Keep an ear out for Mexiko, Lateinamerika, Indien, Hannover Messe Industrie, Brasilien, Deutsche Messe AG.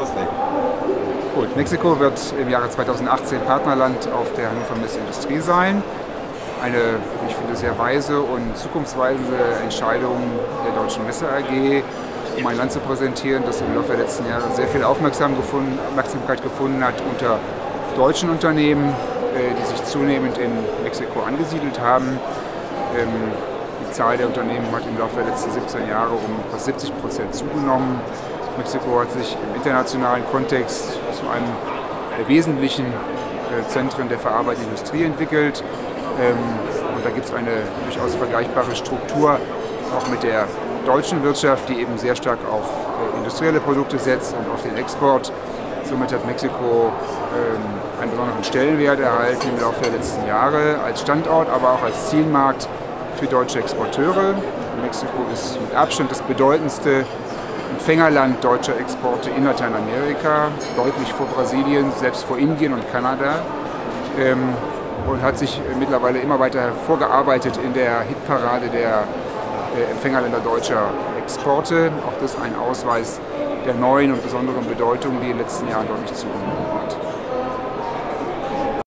loslegen. Cool. Mexiko wird im Jahre 2018 Partnerland auf der Hannover Messe Industrie sein. Eine, ich finde, sehr weise und zukunftsweisende Entscheidung der Deutschen Messe AG, um ein Land zu präsentieren, das im Laufe der letzten Jahre sehr viel Aufmerksamkeit gefunden hat unter deutschen Unternehmen, die sich zunehmend in Mexiko angesiedelt haben. Die Zahl der Unternehmen hat im Laufe der letzten 17 Jahre um fast 70% zugenommen. Mexiko hat sich im internationalen Kontext zu einem der wesentlichen Zentren der verarbeitenden Industrie entwickelt. Und da gibt es eine durchaus vergleichbare Struktur, auch mit der deutschen Wirtschaft, die eben sehr stark auf industrielle Produkte setzt und auf den Export. Somit hat Mexiko einen besonderen Stellenwert erhalten im Laufe der letzten Jahre als Standort, aber auch als Zielmarkt für deutsche Exporteure. Mexiko ist mit Abstand das bedeutendste Empfängerland deutscher Exporte in Lateinamerika, deutlich vor Brasilien, selbst vor Indien und Kanada. Und hat sich mittlerweile immer weiter hervorgearbeitet in der Hitparade der Empfängerländer deutscher Exporte. Auch das ein Ausweis der neuen und besonderen Bedeutung, die in den letzten Jahren deutlich zugenommen hat.